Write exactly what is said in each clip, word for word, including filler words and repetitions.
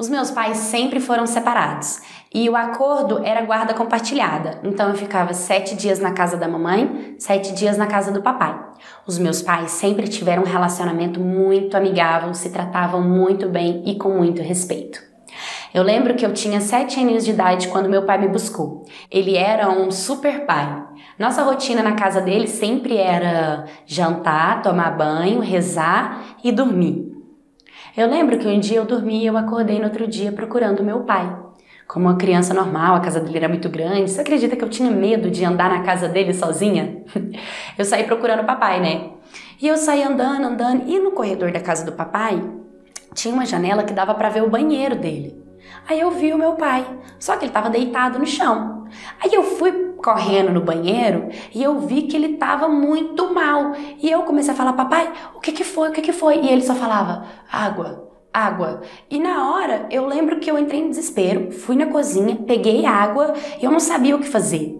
Os meus pais sempre foram separados e o acordo era guarda compartilhada, então eu ficava sete dias na casa da mamãe, sete dias na casa do papai. Os meus pais sempre tiveram um relacionamento muito amigável, se tratavam muito bem e com muito respeito. Eu lembro que eu tinha sete anos de idade quando meu pai me buscou. Ele era um super pai. Nossa rotina na casa dele sempre era jantar, tomar banho, rezar e dormir. Eu lembro que um dia eu dormi e eu acordei no outro dia procurando meu pai. Como uma criança normal, a casa dele era muito grande. Você acredita que eu tinha medo de andar na casa dele sozinha? Eu saí procurando o papai, né? E eu saí andando, andando, e no corredor da casa do papai tinha uma janela que dava pra ver o banheiro dele. Aí eu vi o meu pai, só que ele estava deitado no chão. Aí eu fui correndo no banheiro e eu vi que ele estava muito mal. E eu comecei a falar, papai, o que que foi, o que que foi? E ele só falava, água, água. E na hora, eu lembro que eu entrei em desespero, fui na cozinha, peguei água e eu não sabia o que fazer.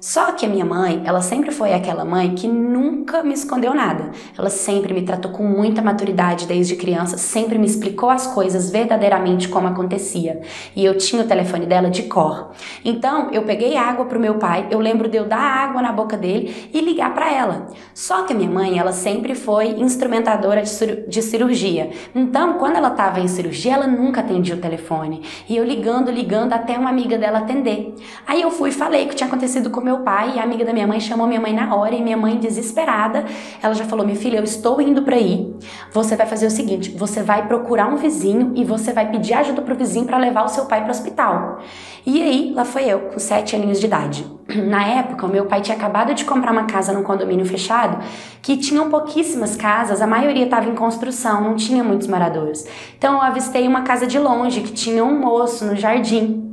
Só que a minha mãe, ela sempre foi aquela mãe que nunca me escondeu nada. Ela sempre me tratou com muita maturidade desde criança, sempre me explicou as coisas verdadeiramente como acontecia. E eu tinha o telefone dela de cor. Então, eu peguei água pro meu pai, eu lembro de eu dar água na boca dele e ligar pra ela. Só que a minha mãe, ela sempre foi instrumentadora de, cir- de cirurgia. Então, quando ela tava em cirurgia, ela nunca atendia o telefone. E eu ligando, ligando, até uma amiga dela atender. Aí eu fui e falei que tinha acontecido com meu meu pai, e a amiga da minha mãe chamou minha mãe na hora, e minha mãe desesperada, ela já falou, minha filha, eu estou indo pra aí, você vai fazer o seguinte, você vai procurar um vizinho e você vai pedir ajuda pro vizinho pra levar o seu pai pro hospital. E aí, lá foi eu, com sete aninhos de idade. Na época, o meu pai tinha acabado de comprar uma casa num condomínio fechado, que tinham pouquíssimas casas, a maioria estava em construção, não tinha muitos moradores. Então, eu avistei uma casa de longe, que tinha um moço no jardim.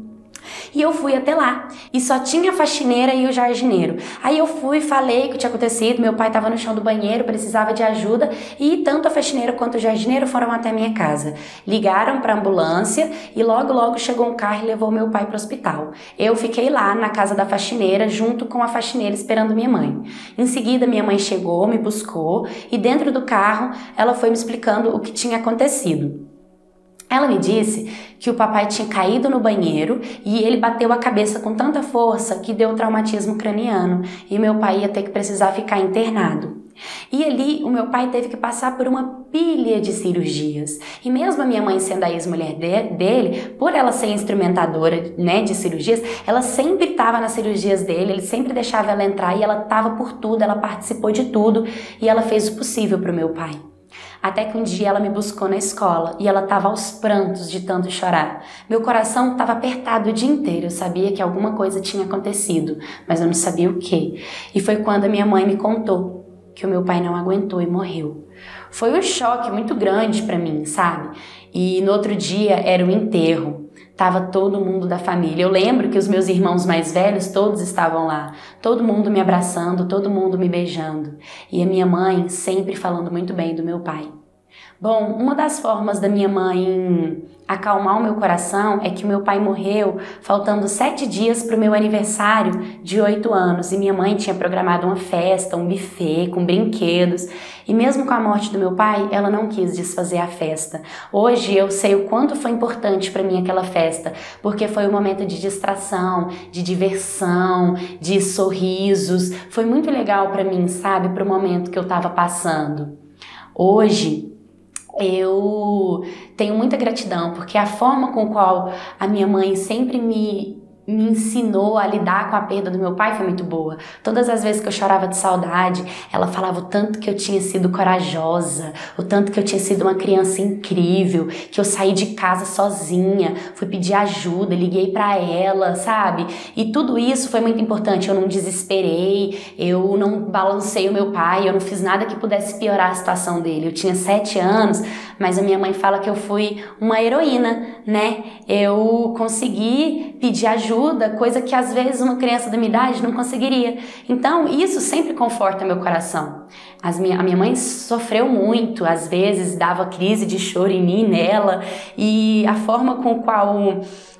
E eu fui até lá, e só tinha a faxineira e o jardineiro. Aí eu fui, falei o que tinha acontecido, meu pai estava no chão do banheiro, precisava de ajuda, e tanto a faxineira quanto o jardineiro foram até a minha casa. Ligaram para a ambulância, e logo logo chegou um carro e levou meu pai para o hospital. Eu fiquei lá na casa da faxineira, junto com a faxineira, esperando minha mãe. Em seguida, minha mãe chegou, me buscou, e dentro do carro, ela foi me explicando o que tinha acontecido. Ela me disse que o papai tinha caído no banheiro e ele bateu a cabeça com tanta força que deu traumatismo craniano e meu pai ia ter que precisar ficar internado. E ali o meu pai teve que passar por uma pilha de cirurgias. E mesmo a minha mãe sendo a ex-mulher de, dele, por ela ser instrumentadora, né, de cirurgias, ela sempre estava nas cirurgias dele, ele sempre deixava ela entrar e ela estava por tudo, ela participou de tudo e ela fez o possível para o meu pai. Até que um dia ela me buscou na escola e ela estava aos prantos de tanto chorar. Meu coração estava apertado o dia inteiro, eu sabia que alguma coisa tinha acontecido, mas eu não sabia o quê. E foi quando a minha mãe me contou que o meu pai não aguentou e morreu. Foi um choque muito grande para mim, sabe? E no outro dia era o enterro. Tava todo mundo da família. Eu lembro que os meus irmãos mais velhos todos estavam lá. Todo mundo me abraçando, todo mundo me beijando. E a minha mãe sempre falando muito bem do meu pai. Bom, uma das formas da minha mãe acalmar o meu coração é que meu pai morreu faltando sete dias para o meu aniversário de oito anos. E minha mãe tinha programado uma festa, um buffet com brinquedos. E mesmo com a morte do meu pai, ela não quis desfazer a festa. Hoje eu sei o quanto foi importante para mim aquela festa, porque foi um momento de distração, de diversão, de sorrisos. Foi muito legal para mim, sabe, para o momento que eu estava passando. Hoje eu tenho muita gratidão, porque a forma com qual a minha mãe sempre me, me ensinou a lidar com a perda do meu pai foi muito boa. Todas as vezes que eu chorava de saudade, ela falava o tanto que eu tinha sido corajosa, o tanto que eu tinha sido uma criança incrível, que eu saí de casa sozinha, fui pedir ajuda, liguei pra ela, sabe? E tudo isso foi muito importante, eu não desesperei, eu não balancei o meu pai, eu não fiz nada que pudesse piorar a situação dele. Eu tinha sete anos, mas a minha mãe fala que eu fui uma heroína, né? Eu consegui pedir ajuda, ajuda, coisa que às vezes uma criança da minha idade não conseguiria. Então isso sempre conforta meu coração. As minha, a minha mãe sofreu muito, às vezes dava crise de choro em mim e nela, e a forma com qual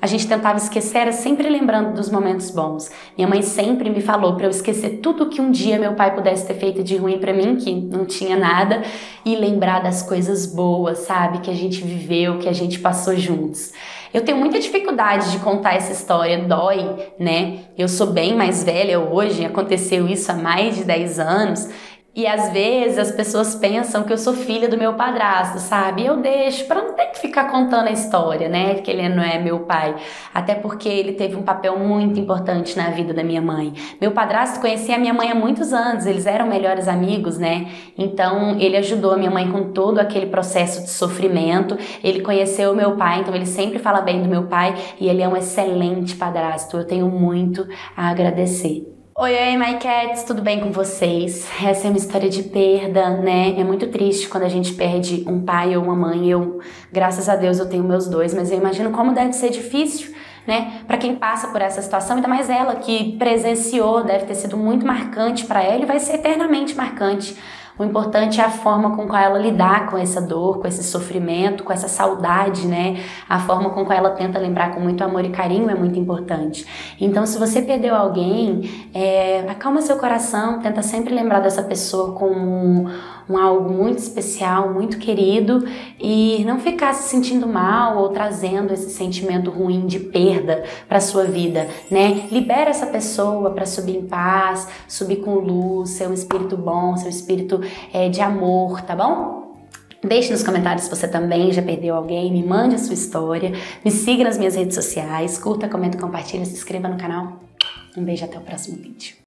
a gente tentava esquecer era sempre lembrando dos momentos bons. Minha mãe sempre me falou para eu esquecer tudo que um dia meu pai pudesse ter feito de ruim para mim, que não tinha nada, e lembrar das coisas boas, sabe, que a gente viveu, que a gente passou juntos. Eu tenho muita dificuldade de contar essa história, dói, né? Eu sou bem mais velha hoje, aconteceu isso há mais de dez anos, e às vezes as pessoas pensam que eu sou filha do meu padrasto, sabe? Eu deixo pra não ter que ficar contando a história, né? Que ele não é meu pai. Até porque ele teve um papel muito importante na vida da minha mãe. Meu padrasto conhecia a minha mãe há muitos anos, eles eram melhores amigos, né? Então ele ajudou a minha mãe com todo aquele processo de sofrimento. Ele conheceu o meu pai, então ele sempre fala bem do meu pai e ele é um excelente padrasto. Eu tenho muito a agradecer. Oi, oi, my cats, tudo bem com vocês? Essa é uma história de perda, né? É muito triste quando a gente perde um pai ou uma mãe. Eu, graças a Deus, eu tenho meus dois, mas eu imagino como deve ser difícil, né? Pra quem passa por essa situação, ainda mais ela que presenciou, deve ter sido muito marcante pra ela e vai ser eternamente marcante. O importante é a forma com que ela lidar com essa dor, com esse sofrimento, com essa saudade, né? A forma com que ela tenta lembrar com muito amor e carinho é muito importante. Então, se você perdeu alguém, é, acalma seu coração, tenta sempre lembrar dessa pessoa como um algo muito especial, muito querido, e não ficar se sentindo mal ou trazendo esse sentimento ruim de perda para sua vida, né? Libera essa pessoa para subir em paz, subir com luz, ser um espírito bom, ser um espírito É, de amor, tá bom? Deixe nos comentários se você também já perdeu alguém, me mande a sua história, me siga nas minhas redes sociais, curta, comenta, compartilha, se inscreva no canal. Um beijo, até o próximo vídeo.